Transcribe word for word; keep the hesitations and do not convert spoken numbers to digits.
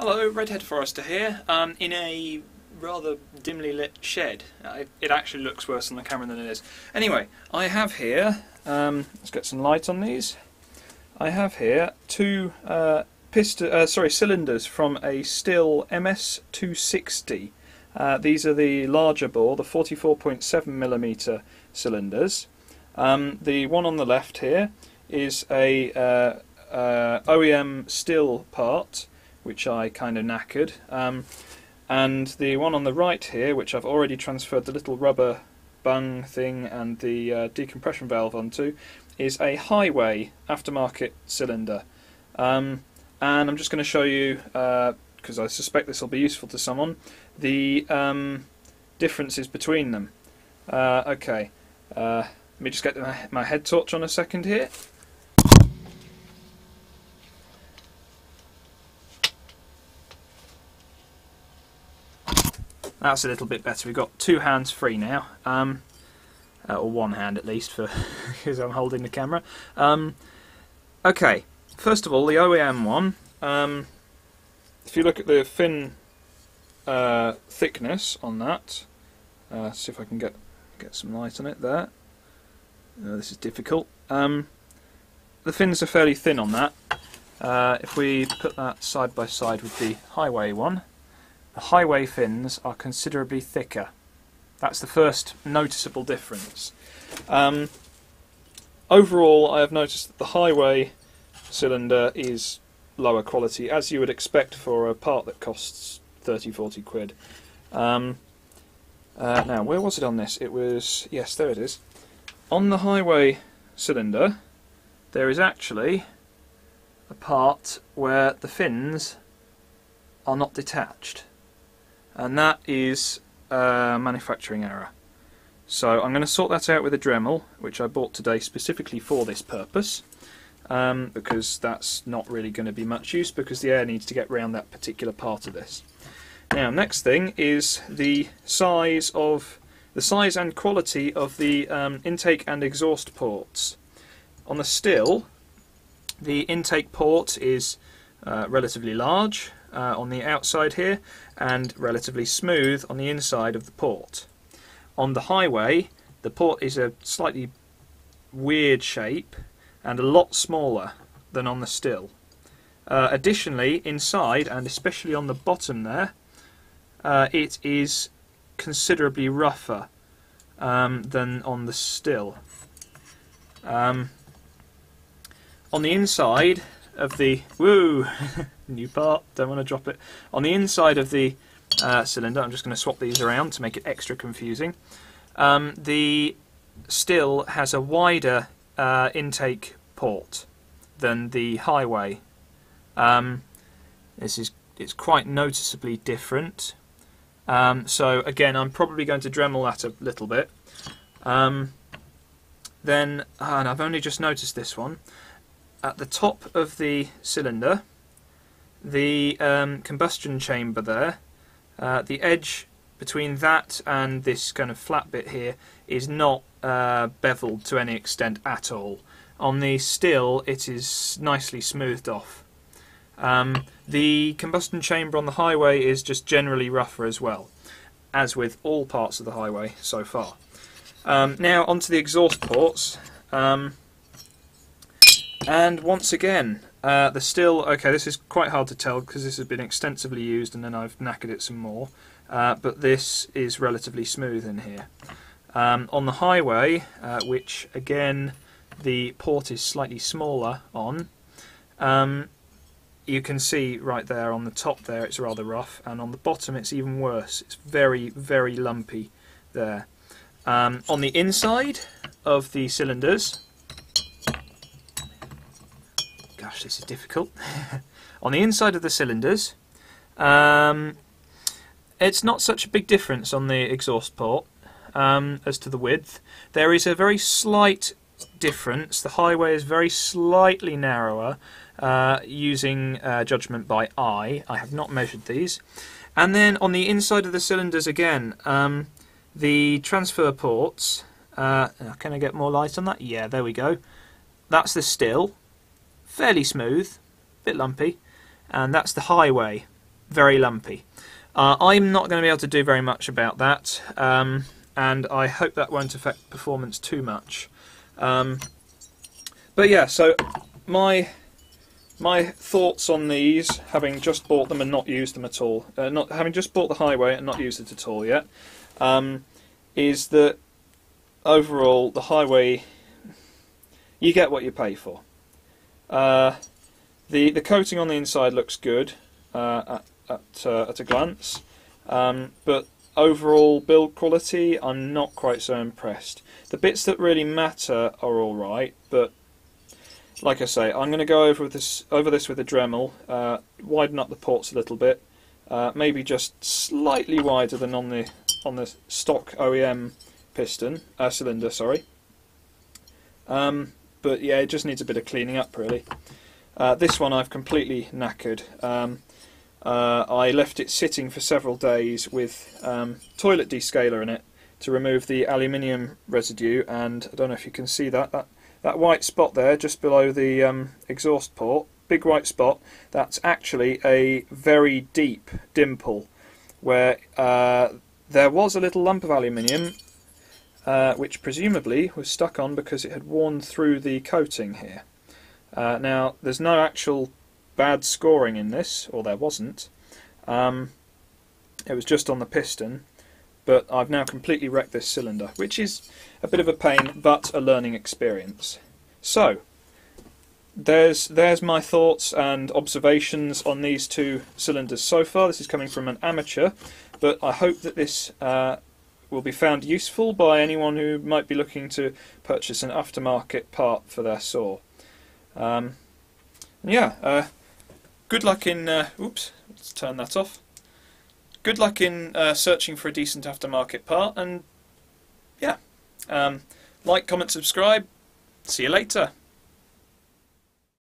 Hello, Redhead Forester here, um, in a rather dimly lit shed. Uh, it actually looks worse on the camera than it is. Anyway, I have here, um, let's get some light on these. I have here two uh, piston, uh, sorry, cylinders from a Stihl M S two sixty. Uh, these are the larger bore, the forty-four point seven millimeter cylinders. Um, the one on the left here is a uh, uh, O E M Stihl part, which I kind of knackered, um, and the one on the right here, which I've already transferred the little rubber bung thing and the uh, decompression valve onto, is a Hyway aftermarket cylinder. Um, and I'm just going to show you, because uh, I suspect this will be useful to someone, the um, differences between them. Uh, okay, uh, let me just get my, my head torch on a second here. That's a little bit better. We've got two hands free now, um, uh, or one hand at least, for because I'm holding the camera. Um, okay, first of all, the O E M one. Um, if you look at the fin uh, thickness on that, uh, see if I can get get some light on it there. No, this is difficult. Um, the fins are fairly thin on that. Uh, if we put that side by side with the Hyway one. The Hyway fins are considerably thicker. That's the first noticeable difference. Um, overall, I have noticed that the Hyway cylinder is lower quality, as you would expect for a part that costs thirty, forty quid. Um, uh, now, where was it on this? It was... yes, there it is. On the Hyway cylinder, there is actually a part where the fins are not detached. And that is a manufacturing error. So I'm going to sort that out with a Dremel, which I bought today specifically for this purpose, um, because that's not really going to be much use, because the air needs to get round that particular part of this. Now, next thing is the size of the size and quality of the um, intake and exhaust ports. On the Stihl, the intake port is uh, relatively large Uh, on the outside here, and relatively smooth on the inside of the port. On the Hyway, the port is a slightly weird shape and a lot smaller than on the Stihl. Uh, additionally, inside, and especially on the bottom there, uh, it is considerably rougher um, than on the Stihl. Um, on the inside of the... woo! New part, don't want to drop it. On the inside of the uh, cylinder, I'm just going to swap these around to make it extra confusing. Um, the Stihl has a wider uh, intake port than the Hyway. Um, this is it's quite noticeably different. Um, so again, I'm probably going to Dremel that a little bit. Um, then, and I've only just noticed this one at the top of the cylinder. The um, combustion chamber there, uh, the edge between that and this kind of flat bit here is not uh, beveled to any extent at all. On the Stihl, it is nicely smoothed off. Um, the combustion chamber on the Hyway is just generally rougher as well, as with all parts of the Hyway so far. Um, now onto the exhaust ports, um, and once again. Uh, the Stihl, okay, this is quite hard to tell because this has been extensively used and then I've knackered it some more, uh, but this is relatively smooth in here. Um, on the Hyway, uh, which again the port is slightly smaller on, um, you can see right there on the top there it's rather rough, and on the bottom it's even worse. It's very, very lumpy there. Um, on the inside of the cylinders, gosh, this is difficult. On the inside of the cylinders, um, it's not such a big difference on the exhaust port um, as to the width. There is a very slight difference. The Hyway is very slightly narrower, uh, using uh, judgment by eye. I have not measured these. And then on the inside of the cylinders again, um, the transfer ports. Uh, can I get more light on that? Yeah, there we go. That's the Stihl. Fairly smooth, a bit lumpy, and that's the Hyway. very lumpy. Uh, I'm not going to be able to do very much about that, um, and I hope that won't affect performance too much. Um, but yeah, so my my thoughts on these, having just bought them and not used them at all, uh, not having just bought the Hyway and not used it at all yet, um, is that overall the Hyway, you get what you pay for. Uh, the the coating on the inside looks good uh, at at, uh, at a glance, um, but overall build quality, I'm not quite so impressed. The bits that really matter are all right, but like I say, I'm going to go over this over this with a Dremel, uh, widen up the ports a little bit, uh, maybe just slightly wider than on the on the stock O E M piston uh, cylinder. Sorry. Um, But yeah, it just needs a bit of cleaning up, really. Uh, this one I've completely knackered. Um, uh, I left it sitting for several days with um, toilet descaler in it to remove the aluminium residue, and I don't know if you can see that, that, that white spot there just below the um, exhaust port, big white spot, that's actually a very deep dimple where uh, there was a little lump of aluminium, Uh, which presumably was stuck on because it had worn through the coating here. Uh, now, there's no actual bad scoring in this, or there wasn't. Um, it was just on the piston, but I've now completely wrecked this cylinder, which is a bit of a pain, but a learning experience. So, there's, there's my thoughts and observations on these two cylinders so far. This is coming from an amateur, but I hope that this Uh, will be found useful by anyone who might be looking to purchase an aftermarket part for their saw. Um, yeah, uh, good luck in, uh, oops, let's turn that off. Good luck in uh, searching for a decent aftermarket part, and yeah, um, like, comment, subscribe, see you later.